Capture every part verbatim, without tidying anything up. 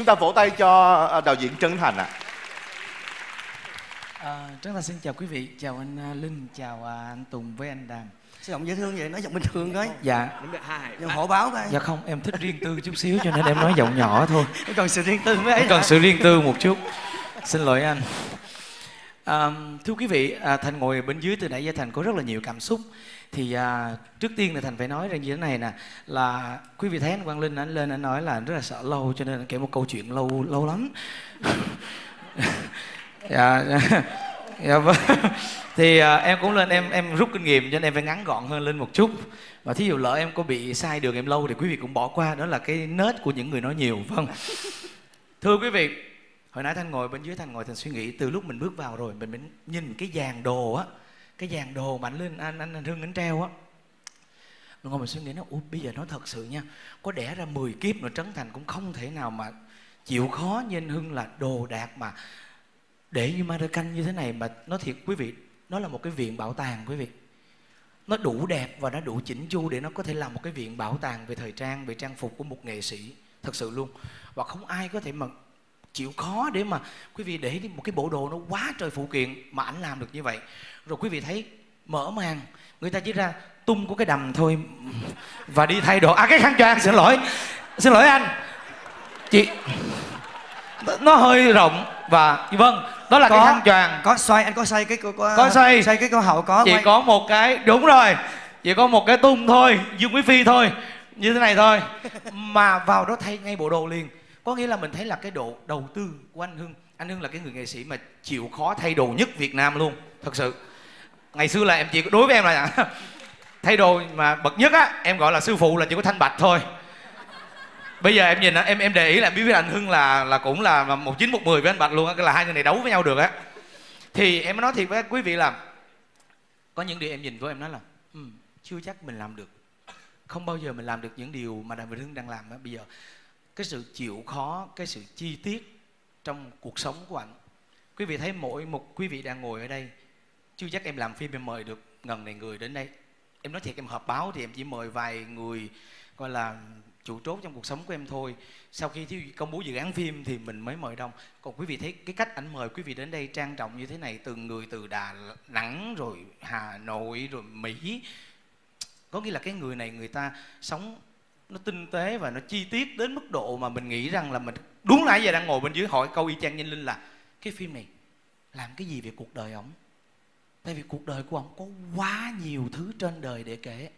Chúng ta vỗ tay cho đạo diễn Trấn Thành ạ. À. À, Trấn Thành xin chào quý vị, chào anh Linh, chào anh Tùng với anh Đàm. Sao giọng dễ thương vậy? Nói giọng bình thường thôi. Dạ. Giọng hổ báo thôi. Dạ không, em thích riêng tư chút xíu cho nên em nói giọng nhỏ thôi. Em cần sự riêng tư với ấy. Em cần sự riêng tư một chút. Xin lỗi anh. À, thưa quý vị, à, Thành ngồi bên dưới từ nãy giờ Thành có rất là nhiều cảm xúc. Thì à, trước tiên là Thành phải nói rằng như thế này nè, là quý vị thấy anh Quang Linh anh lên anh nói là anh rất là sợ lâu cho nên anh kể một câu chuyện lâu lâu lắm. Dạ, dạ vâng. Thì à, em cũng lên em em rút kinh nghiệm cho nên em phải ngắn gọn hơn lên một chút. Và thí dụ lỡ em có bị sai đường em lâu thì quý vị cũng bỏ qua, đó là cái nết của những người nói nhiều. Vâng. Thưa quý vị, hồi nãy Thanh ngồi bên dưới, Thanh ngồi Thanh suy nghĩ từ lúc mình bước vào rồi mình, mình nhìn cái dàn đồ á, cái dàn đồ mà anh lên anh anh, anh Hưng anh treo á, mình ngồi mình suy nghĩ nó, ủa bây giờ nói thật sự nha, có đẻ ra mười kiếp nữa Trấn Thành cũng không thể nào mà chịu khó như anh Hưng là đồ đạc mà để như Maracanh như thế này. Mà nói thiệt quý vị, nó là một cái viện bảo tàng quý vị, nó đủ đẹp và nó đủ chỉnh chu để nó có thể làm một cái viện bảo tàng về thời trang, về trang phục của một nghệ sĩ thật sự luôn. Và không ai có thể mà chịu khó để mà quý vị để một cái bộ đồ nó quá trời phụ kiện mà ảnh làm được như vậy. Rồi quý vị thấy mở màn người ta chỉ ra tung của cái đầm thôi và đi thay đồ. À cái khăn choàng, xin lỗi xin lỗi anh chị, nó hơi rộng. Và vâng, đó là có, cái khăn choàng có xoay, anh có xoay cái có, có xoay xoay cái câu hậu có chị quay. Có một cái, đúng rồi, chỉ có một cái tung thôi, Dương Quý Phi thôi, như thế này thôi mà vào đó thay ngay bộ đồ liền. Có nghĩa là mình thấy là cái độ đầu tư của anh Hưng. Anh Hưng là cái người nghệ sĩ mà chịu khó thay đồ nhất Việt Nam luôn. Thật sự. Ngày xưa là em chỉ đối với em là thay đồ mà bậc nhất á, em gọi là sư phụ là chỉ có Thanh Bạch thôi. Bây giờ em nhìn em em để ý là em biết với anh Hưng là là cũng là một chín một mười với anh Bạch luôn á, là hai người này đấu với nhau được á. Thì em nói thiệt với quý vị là có những điều em nhìn của em nói là um, chưa chắc mình làm được. Không bao giờ mình làm được những điều mà Đàm Vĩnh Hưng đang làm á bây giờ. Cái sự chịu khó, cái sự chi tiết trong cuộc sống của ảnh. Quý vị thấy mỗi một quý vị đang ngồi ở đây, chưa chắc em làm phim em mời được ngần này người đến đây. Em nói thiệt, em họp báo thì em chỉ mời vài người gọi là chủ chốt trong cuộc sống của em thôi. Sau khi công bố dự án phim thì mình mới mời đông. Còn quý vị thấy cái cách ảnh mời quý vị đến đây trang trọng như thế này, từng người từ Đà Nẵng rồi Hà Nội rồi Mỹ. Có nghĩa là cái người này người ta sống nó tinh tế và nó chi tiết đến mức độ mà mình nghĩ rằng là mình đúng là giờ đang ngồi bên dưới hỏi câu y chang như Linh là cái phim này làm cái gì về cuộc đời ổng. Tại vì cuộc đời của ổng có quá nhiều thứ trên đời để kể.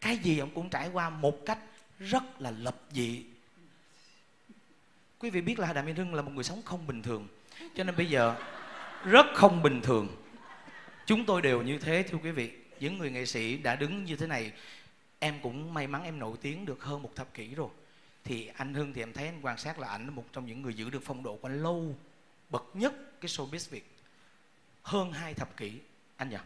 Cái gì ổng cũng trải qua một cách rất là lập dị. Quý vị biết là Đàm Vĩnh Hưng là một người sống không bình thường, cho nên bây giờ rất không bình thường. Chúng tôi đều như thế thưa quý vị. Những người nghệ sĩ đã đứng như thế này, em cũng may mắn em nổi tiếng được hơn một thập kỷ rồi. Thì anh Hưng thì em thấy anh quan sát là ảnh là một trong những người giữ được phong độ của anh lâu bậc nhất cái showbiz Việt. Hơn hai thập kỷ anh nhỉ?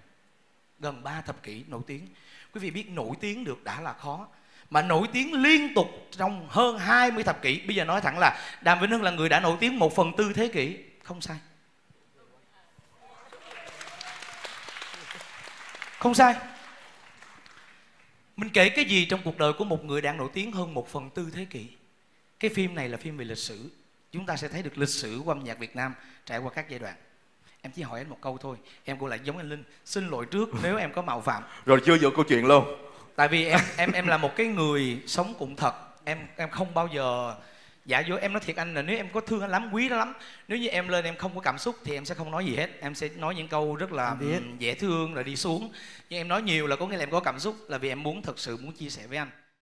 Gần ba thập kỷ nổi tiếng. Quý vị biết nổi tiếng được đã là khó, mà nổi tiếng liên tục trong hơn hai mươi thập kỷ. Bây giờ nói thẳng là Đàm Vĩnh Hưng là người đã nổi tiếng một phần tư thế kỷ. Không sai. Không sai. Mình kể cái gì trong cuộc đời của một người đang nổi tiếng hơn một phần tư thế kỷ. Cái phim này là phim về lịch sử. Chúng ta sẽ thấy được lịch sử của âm nhạc Việt Nam trải qua các giai đoạn. Em chỉ hỏi anh một câu thôi. Em cũng lại giống anh Linh. Xin lỗi trước nếu em có mạo phạm. Rồi chưa vô câu chuyện luôn. Tại vì em em em là một cái người sống cũng thật. Em em không bao giờ giả dối. Em nói thiệt anh là nếu em có thương anh lắm, quý nó lắm, nếu như em lên em không có cảm xúc thì em sẽ không nói gì hết. Em sẽ nói những câu rất là dễ thương rồi đi xuống. Nhưng em nói nhiều là có nghĩa là em có cảm xúc, là vì em muốn thật sự muốn chia sẻ với anh.